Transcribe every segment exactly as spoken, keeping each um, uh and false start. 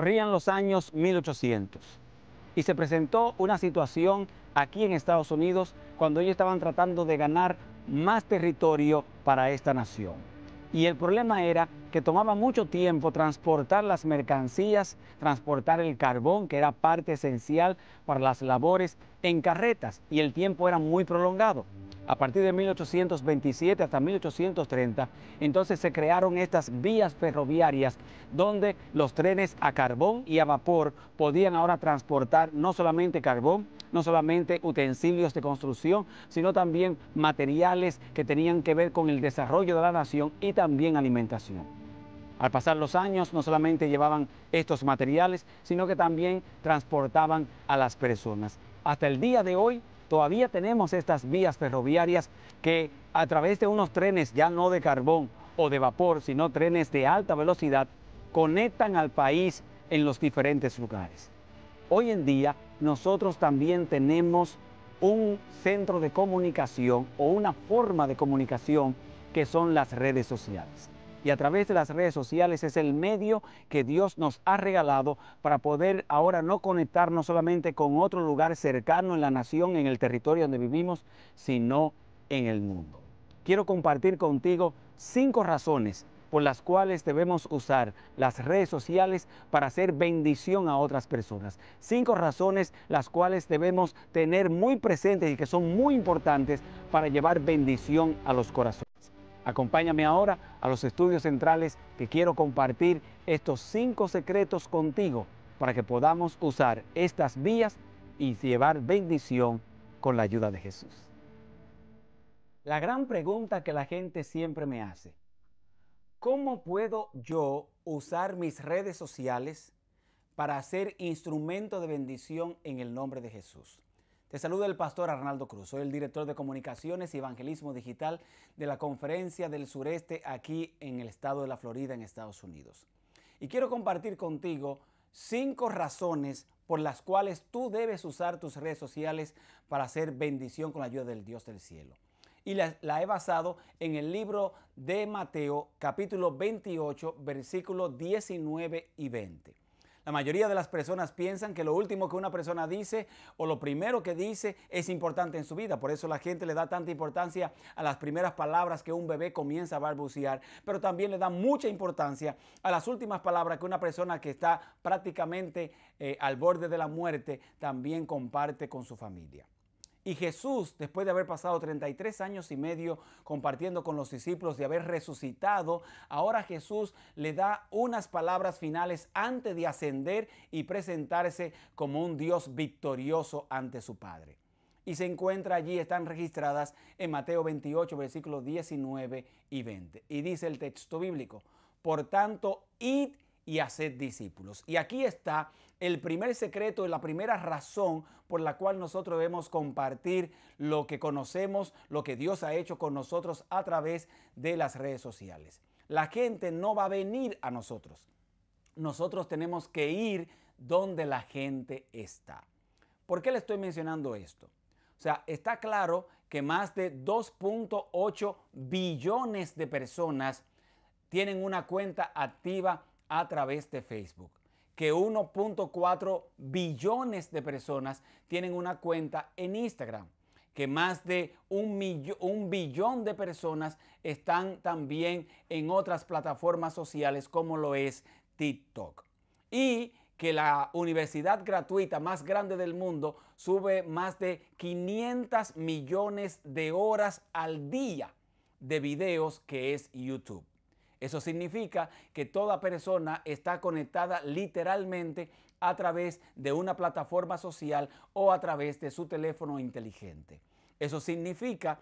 Corrían los años mil ochocientos y se presentó una situación aquí en Estados Unidos cuando ellos estaban tratando de ganar más territorio para esta nación. Y el problema era que tomaba mucho tiempo transportar las mercancías, transportar el carbón, que era parte esencial para las labores, en carretas, y el tiempo era muy prolongado. A partir de mil ochocientos veintisiete hasta mil ochocientos treinta, entonces se crearon estas vías ferroviarias donde los trenes a carbón y a vapor podían ahora transportar no solamente carbón, no solamente utensilios de construcción, sino también materiales que tenían que ver con el desarrollo de la nación y también alimentación. Al pasar los años, no solamente llevaban estos materiales, sino que también transportaban a las personas. Hasta el día de hoy, todavía tenemos estas vías ferroviarias que a través de unos trenes ya no de carbón o de vapor, sino trenes de alta velocidad, conectan al país en los diferentes lugares. Hoy en día nosotros también tenemos un centro de comunicación o una forma de comunicación que son las redes sociales. Y a través de las redes sociales es el medio que Dios nos ha regalado para poder ahora no conectarnos solamente con otro lugar cercano en la nación, en el territorio donde vivimos, sino en el mundo. Quiero compartir contigo cinco razones por las cuales debemos usar las redes sociales para hacer bendición a otras personas. Cinco razones las cuales debemos tener muy presentes y que son muy importantes para llevar bendición a los corazones. Acompáñame ahora a los estudios centrales que quiero compartir estos cinco secretos contigo para que podamos usar estas vías y llevar bendición con la ayuda de Jesús. La gran pregunta que la gente siempre me hace: ¿cómo puedo yo usar mis redes sociales para ser instrumento de bendición en el nombre de Jesús? Te saluda el pastor Arnaldo Cruz, soy el director de Comunicaciones y Evangelismo Digital de la Conferencia del Sureste aquí en el estado de la Florida, en Estados Unidos. Y quiero compartir contigo cinco razones por las cuales tú debes usar tus redes sociales para hacer bendición con la ayuda del Dios del cielo. Y la, la he basado en el libro de Mateo, capítulo veintiocho, versículos diecinueve y veinte. La mayoría de las personas piensan que lo último que una persona dice o lo primero que dice es importante en su vida. Por eso la gente le da tanta importancia a las primeras palabras que un bebé comienza a balbucear, pero también le da mucha importancia a las últimas palabras que una persona que está prácticamente eh, al borde de la muerte también comparte con su familia. Y Jesús, después de haber pasado treinta y tres años y medio compartiendo con los discípulos, de haber resucitado, ahora Jesús le da unas palabras finales antes de ascender y presentarse como un Dios victorioso ante su Padre. Y se encuentra allí, están registradas en Mateo veintiocho, versículos diecinueve y veinte. Y dice el texto bíblico: por tanto, id y haced discípulos. Y aquí está el primer secreto y la primera razón por la cual nosotros debemos compartir lo que conocemos, lo que Dios ha hecho con nosotros a través de las redes sociales. La gente no va a venir a nosotros. Nosotros tenemos que ir donde la gente está. ¿Por qué le estoy mencionando esto? O sea, está claro que más de dos punto ocho billones de personas tienen una cuenta activa a través de Facebook, que uno punto cuatro billones de personas tienen una cuenta en Instagram, que más de un, millón, un billón de personas están también en otras plataformas sociales como lo es TikTok, y que la universidad gratuita más grande del mundo sube más de quinientos millones de horas al día de videos, que es YouTube. Eso significa que toda persona está conectada literalmente a través de una plataforma social o a través de su teléfono inteligente. Eso significa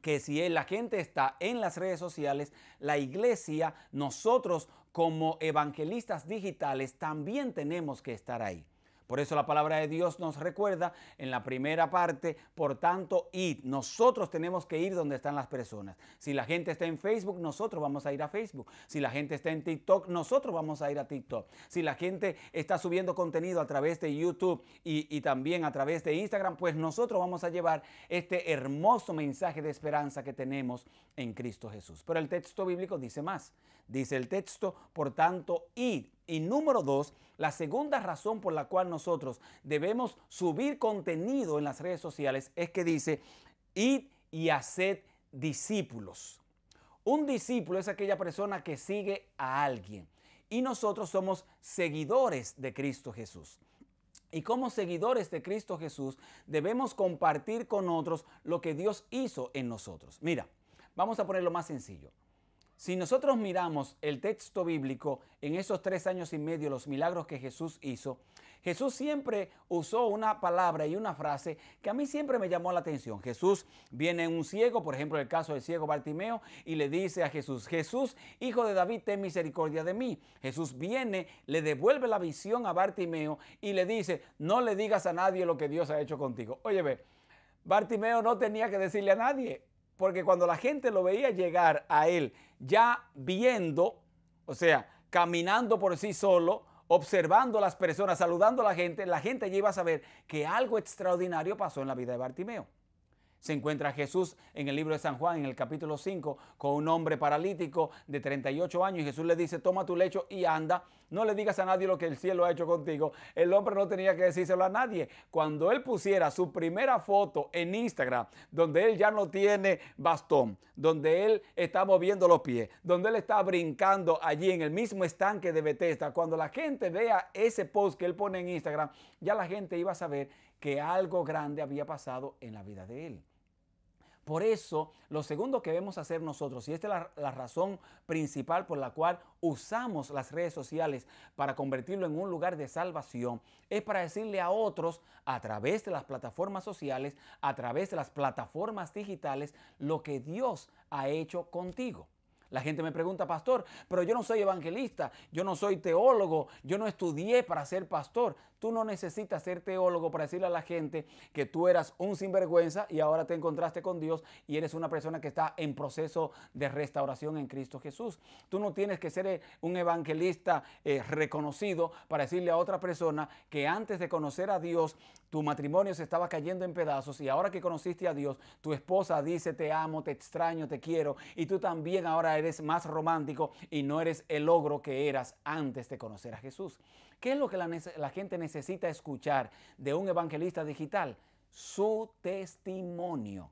que si la gente está en las redes sociales, la iglesia, nosotros como evangelistas digitales también tenemos que estar ahí. Por eso la palabra de Dios nos recuerda en la primera parte: por tanto, id. Nosotros tenemos que ir donde están las personas. Si la gente está en Facebook, nosotros vamos a ir a Facebook. Si la gente está en TikTok, nosotros vamos a ir a TikTok. Si la gente está subiendo contenido a través de YouTube y, y también a través de Instagram, pues nosotros vamos a llevar este hermoso mensaje de esperanza que tenemos en Cristo Jesús. Pero el texto bíblico dice más. Dice el texto: por tanto, id. Y número dos, la segunda razón por la cual nosotros debemos subir contenido en las redes sociales es que dice, id y haced discípulos. Un discípulo es aquella persona que sigue a alguien y nosotros somos seguidores de Cristo Jesús. Y como seguidores de Cristo Jesús debemos compartir con otros lo que Dios hizo en nosotros. Mira, vamos a ponerlo más sencillo. Si nosotros miramos el texto bíblico en esos tres años y medio, los milagros que Jesús hizo, Jesús siempre usó una palabra y una frase que a mí siempre me llamó la atención. Jesús viene un ciego, por ejemplo, el caso del ciego Bartimeo, y le dice a Jesús, Jesús, hijo de David, ten misericordia de mí. Jesús viene, le devuelve la visión a Bartimeo y le dice, no le digas a nadie lo que Dios ha hecho contigo. Oye, ve, Bartimeo no tenía que decirle a nadie. Porque cuando la gente lo veía llegar a él ya viendo, o sea, caminando por sí solo, observando a las personas, saludando a la gente, la gente ya iba a saber que algo extraordinario pasó en la vida de Bartimeo. Se encuentra Jesús en el libro de San Juan, en el capítulo cinco, con un hombre paralítico de treinta y ocho años y Jesús le dice, toma tu lecho y anda, no le digas a nadie lo que el cielo ha hecho contigo. El hombre no tenía que decírselo a nadie. Cuando él pusiera su primera foto en Instagram, donde él ya no tiene bastón, donde él está moviendo los pies, donde él está brincando allí en el mismo estanque de Bethesda, cuando la gente vea ese post que él pone en Instagram, ya la gente iba a saber que algo grande había pasado en la vida de él. Por eso, lo segundo que debemos hacer nosotros, y esta es la, la razón principal por la cual usamos las redes sociales para convertirlo en un lugar de salvación, es para decirle a otros, a través de las plataformas sociales, a través de las plataformas digitales, lo que Dios ha hecho contigo. La gente me pregunta, pastor, pero yo no soy evangelista, yo no soy teólogo, yo no estudié para ser pastor. Tú no necesitas ser teólogo para decirle a la gente que tú eras un sinvergüenza y ahora te encontraste con Dios y eres una persona que está en proceso de restauración en Cristo Jesús. Tú no tienes que ser un evangelista eh, reconocido para decirle a otra persona que antes de conocer a Dios, tu matrimonio se estaba cayendo en pedazos y ahora que conociste a Dios, tu esposa dice te amo, te extraño, te quiero y tú también ahora eres más romántico y no eres el ogro que eras antes de conocer a Jesús. ¿Qué es lo que la, la gente necesita escuchar de un evangelista digital? Su testimonio.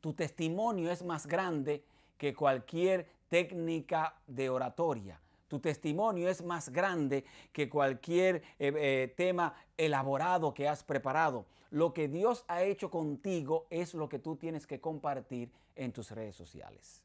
Tu testimonio es más grande que cualquier técnica de oratoria. Tu testimonio es más grande que cualquier eh, eh, tema elaborado que has preparado. Lo que Dios ha hecho contigo es lo que tú tienes que compartir en tus redes sociales.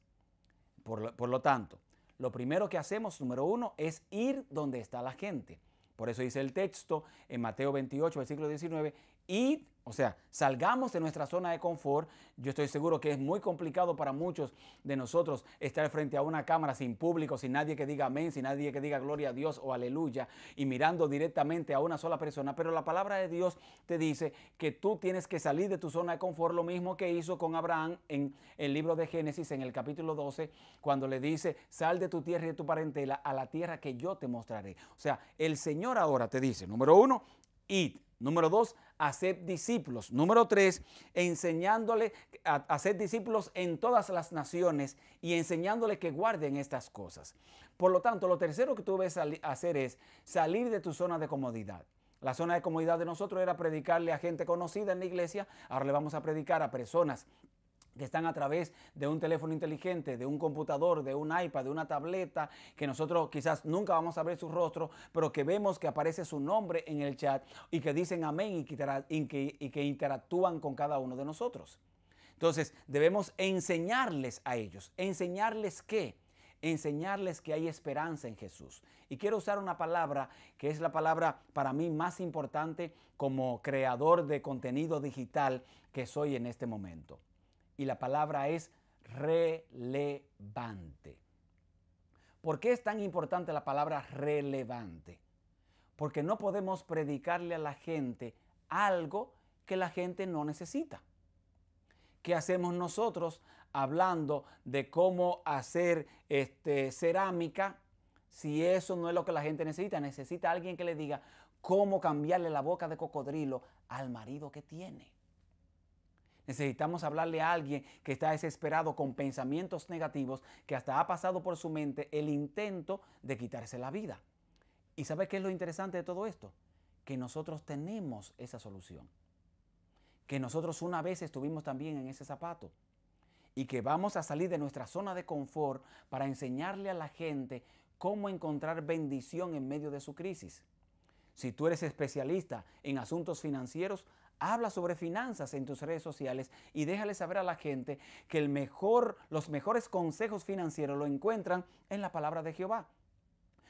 Por lo, por lo tanto, lo primero que hacemos, número uno, es ir donde está la gente. Por eso dice el texto en Mateo veintiocho, versículo diecinueve, id, o sea, salgamos de nuestra zona de confort. Yo estoy seguro que es muy complicado para muchos de nosotros estar frente a una cámara sin público, sin nadie que diga amén, sin nadie que diga gloria a Dios o aleluya, y mirando directamente a una sola persona. Pero la palabra de Dios te dice que tú tienes que salir de tu zona de confort, lo mismo que hizo con Abraham en el libro de Génesis, en el capítulo doce, cuando le dice, sal de tu tierra y de tu parentela a la tierra que yo te mostraré. O sea, el Señor ahora te dice, número uno, id. Número dos, hacer discípulos. Número tres, enseñándole a hacer discípulos en todas las naciones y enseñándole que guarden estas cosas. Por lo tanto, lo tercero que tú debes hacer es salir de tu zona de comodidad. La zona de comodidad de nosotros era predicarle a gente conocida en la iglesia. Ahora le vamos a predicar a personas que están a través de un teléfono inteligente, de un computador, de un iPad, de una tableta, que nosotros quizás nunca vamos a ver su rostro, pero que vemos que aparece su nombre en el chat y que dicen amén y que, y que, y que interactúan con cada uno de nosotros. Entonces, debemos enseñarles a ellos. ¿Enseñarles qué? Enseñarles que hay esperanza en Jesús. Y quiero usar una palabra que es la palabra para mí más importante como creador de contenido digital que soy en este momento. Y la palabra es relevante. ¿Por qué es tan importante la palabra relevante? Porque no podemos predicarle a la gente algo que la gente no necesita. ¿Qué hacemos nosotros hablando de cómo hacer este, cerámica si eso no es lo que la gente necesita? Necesita alguien que le diga cómo cambiarle la boca de cocodrilo al marido que tiene. Necesitamos hablarle a alguien que está desesperado con pensamientos negativos, que hasta ha pasado por su mente el intento de quitarse la vida. ¿Y sabes qué es lo interesante de todo esto? Que nosotros tenemos esa solución. Que nosotros una vez estuvimos también en ese zapato. Y que vamos a salir de nuestra zona de confort para enseñarle a la gente cómo encontrar bendición en medio de su crisis. Si tú eres especialista en asuntos financieros, habla sobre finanzas en tus redes sociales y déjale saber a la gente que el mejor, los mejores consejos financieros lo encuentran en la palabra de Jehová.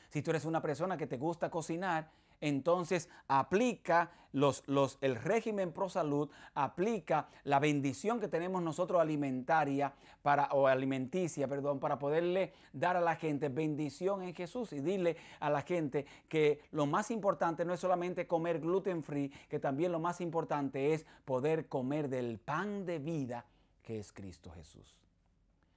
Si tú eres una persona que te gusta cocinar, entonces aplica los, los, el régimen Pro Salud, aplica la bendición que tenemos nosotros alimentaria para, o alimenticia, perdón, para poderle dar a la gente bendición en Jesús y dile a la gente que lo más importante no es solamente comer gluten free, que también lo más importante es poder comer del pan de vida que es Cristo Jesús.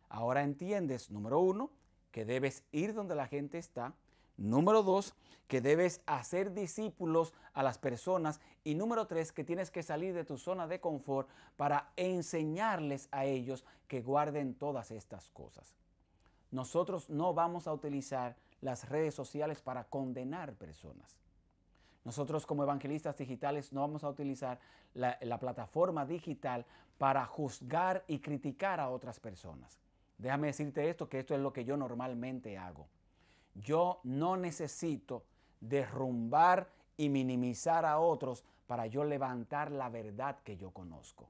Ahora entiendes, número uno, que debes ir donde la gente está. Número dos, que debes hacer discípulos a las personas. Y número tres, que tienes que salir de tu zona de confort para enseñarles a ellos que guarden todas estas cosas. Nosotros no vamos a utilizar las redes sociales para condenar personas. Nosotros como evangelistas digitales no vamos a utilizar la, la plataforma digital para juzgar y criticar a otras personas. Déjame decirte esto, que esto es lo que yo normalmente hago. Yo no necesito derrumbar y minimizar a otros para yo levantar la verdad que yo conozco.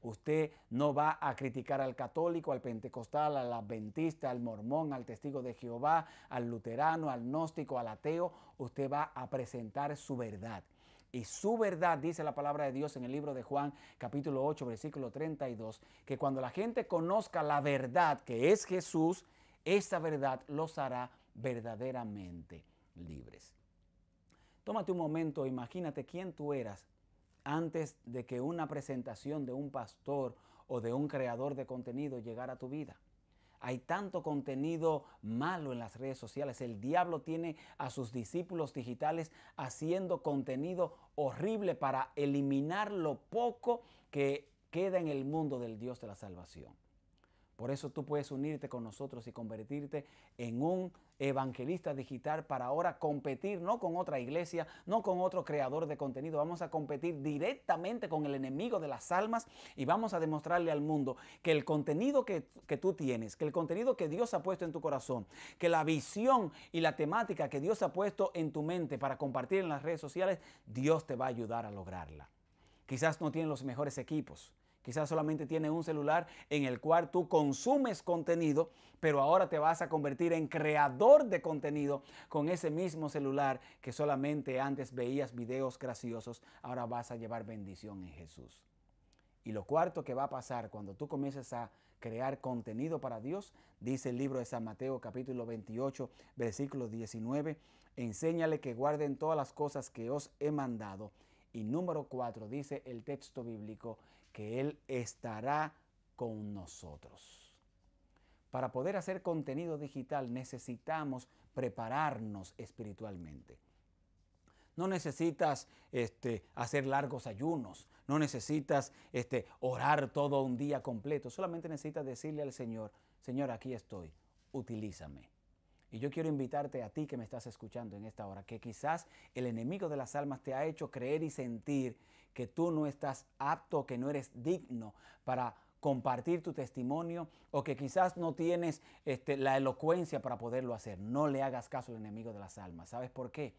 Usted no va a criticar al católico, al pentecostal, al adventista, al mormón, al testigo de Jehová, al luterano, al gnóstico, al ateo. Usted va a presentar su verdad. Y su verdad, dice la palabra de Dios en el libro de Juan, capítulo ocho, versículo treinta y dos, que cuando la gente conozca la verdad que es Jesús, esa verdad los hará verdaderamente libres. Tómate un momento, imagínate quién tú eras antes de que una presentación de un pastor o de un creador de contenido llegara a tu vida. Hay tanto contenido malo en las redes sociales. El diablo tiene a sus discípulos digitales haciendo contenido horrible para eliminar lo poco que queda en el mundo del Dios de la salvación. Por eso tú puedes unirte con nosotros y convertirte en un evangelista digital para ahora competir no con otra iglesia, no con otro creador de contenido. Vamos a competir directamente con el enemigo de las almas y vamos a demostrarle al mundo que el contenido que, que tú tienes, que el contenido que Dios ha puesto en tu corazón, que la visión y la temática que Dios ha puesto en tu mente para compartir en las redes sociales, Dios te va a ayudar a lograrla. Quizás no tienes los mejores equipos. Quizás solamente tienes un celular en el cual tú consumes contenido, pero ahora te vas a convertir en creador de contenido con ese mismo celular que solamente antes veías videos graciosos. Ahora vas a llevar bendición en Jesús. Y lo cuarto que va a pasar cuando tú comiences a crear contenido para Dios, dice el libro de San Mateo capítulo veintiocho, versículo diecinueve, enséñale que guarden todas las cosas que os he mandado. Y número cuatro, dice el texto bíblico, que Él estará con nosotros. Para poder hacer contenido digital necesitamos prepararnos espiritualmente. No necesitas este, hacer largos ayunos, no necesitas este, orar todo un día completo, solamente necesitas decirle al Señor, Señor, aquí estoy, utilízame. Y yo quiero invitarte a ti que me estás escuchando en esta hora, que quizás el enemigo de las almas te ha hecho creer y sentir que tú no estás apto, que no eres digno para compartir tu testimonio o que quizás no tienes este, la elocuencia para poderlo hacer. No le hagas caso al enemigo de las almas. ¿Sabes por qué?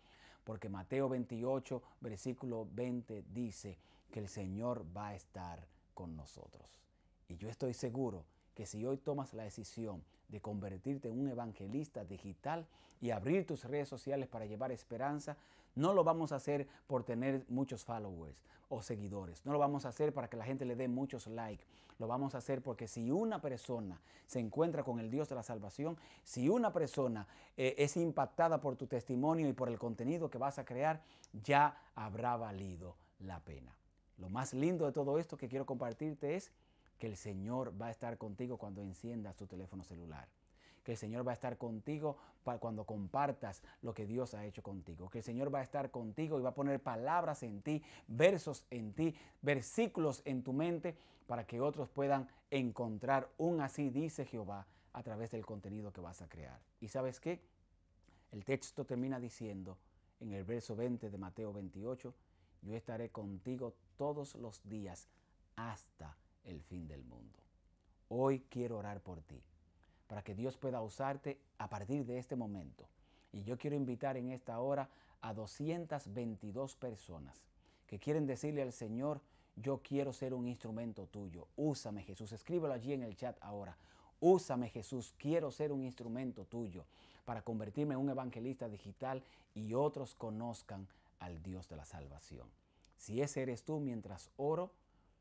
Porque Mateo veintiocho, versículo veinte dice que el Señor va a estar con nosotros. Y yo estoy seguro que si hoy tomas la decisión de convertirte en un evangelista digital y abrir tus redes sociales para llevar esperanza, no lo vamos a hacer por tener muchos followers o seguidores. No lo vamos a hacer para que la gente le dé muchos likes. Lo vamos a hacer porque si una persona se encuentra con el Dios de la salvación, si una persona eh, es impactada por tu testimonio y por el contenido que vas a crear, ya habrá valido la pena. Lo más lindo de todo esto que quiero compartirte es que el Señor va a estar contigo cuando enciendas tu teléfono celular, que el Señor va a estar contigo para cuando compartas lo que Dios ha hecho contigo, que el Señor va a estar contigo y va a poner palabras en ti, versos en ti, versículos en tu mente para que otros puedan encontrar un así dice Jehová a través del contenido que vas a crear. ¿Y sabes qué? El texto termina diciendo en el verso veinte de Mateo veintiocho, yo estaré contigo todos los días hasta el fin del mundo. Hoy quiero orar por ti, para que Dios pueda usarte a partir de este momento. Y yo quiero invitar en esta hora a doscientas veintidós personas que quieren decirle al Señor, yo quiero ser un instrumento tuyo, úsame Jesús, escríbelo allí en el chat ahora. Úsame Jesús, quiero ser un instrumento tuyo para convertirme en un evangelista digital y otros conozcan al Dios de la salvación. Si ese eres tú, mientras oro,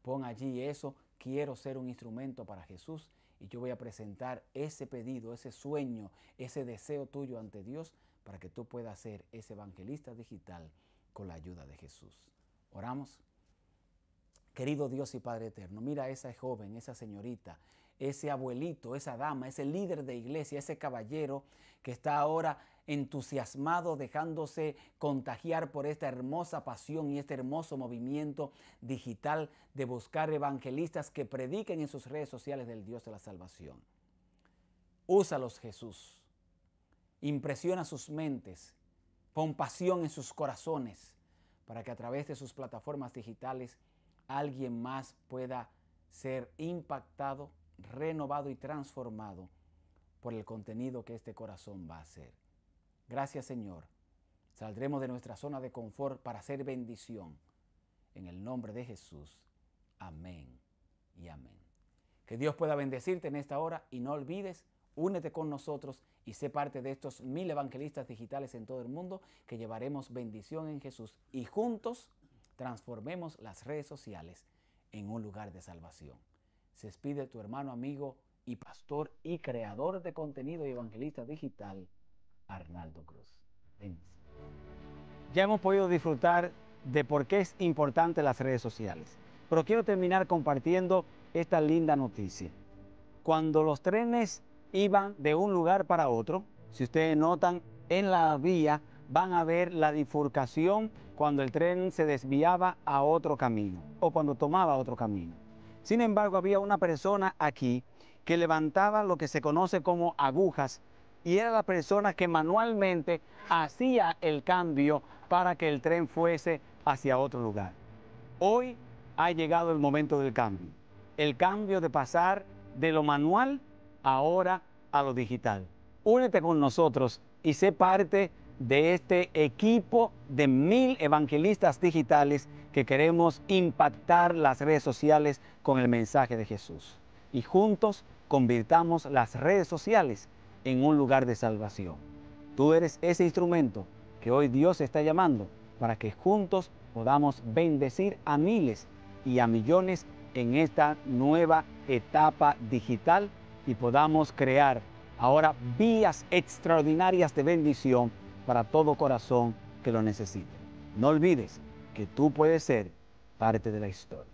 pon allí eso, quiero ser un instrumento para Jesús y yo voy a presentar ese pedido, ese sueño, ese deseo tuyo ante Dios para que tú puedas ser ese evangelista digital con la ayuda de Jesús. Oramos. Querido Dios y Padre eterno, mira a esa joven, esa señorita, ese abuelito, esa dama, ese líder de iglesia, ese caballero que está ahora entusiasmado, dejándose contagiar por esta hermosa pasión y este hermoso movimiento digital de buscar evangelistas que prediquen en sus redes sociales del Dios de la salvación. Úsalos, Jesús. Impresiona sus mentes, pon pasión en sus corazones para que a través de sus plataformas digitales alguien más pueda ser impactado, renovado y transformado por el contenido que este corazón va a hacer. Gracias, Señor. Saldremos de nuestra zona de confort para hacer bendición. En el nombre de Jesús. Amén y amén. Que Dios pueda bendecirte en esta hora y no olvides, únete con nosotros y sé parte de estos mil evangelistas digitales en todo el mundo que llevaremos bendición en Jesús y juntos transformemos las redes sociales en un lugar de salvación. Se despide tu hermano, amigo y pastor y creador de contenido y evangelista digital, Arnaldo Cruz. Bendice. Ya hemos podido disfrutar de por qué es importante las redes sociales, pero quiero terminar compartiendo esta linda noticia. Cuando los trenes iban de un lugar para otro, si ustedes notan, en la vía van a ver la bifurcación cuando el tren se desviaba a otro camino o cuando tomaba otro camino. Sin embargo, había una persona aquí que levantaba lo que se conoce como agujas y era la persona que manualmente hacía el cambio para que el tren fuese hacia otro lugar. Hoy ha llegado el momento del cambio, el cambio de pasar de lo manual ahora a lo digital. Únete con nosotros y sé parte de este equipo de mil evangelistas digitales que queremos impactar las redes sociales con el mensaje de Jesús. Y juntos convirtamos las redes sociales en un lugar de salvación. Tú eres ese instrumento que hoy Dios está llamando para que juntos podamos bendecir a miles y a millones en esta nueva etapa digital y podamos crear ahora vías extraordinarias de bendición para todo corazón que lo necesite. No olvides que tú puedes ser parte de la historia.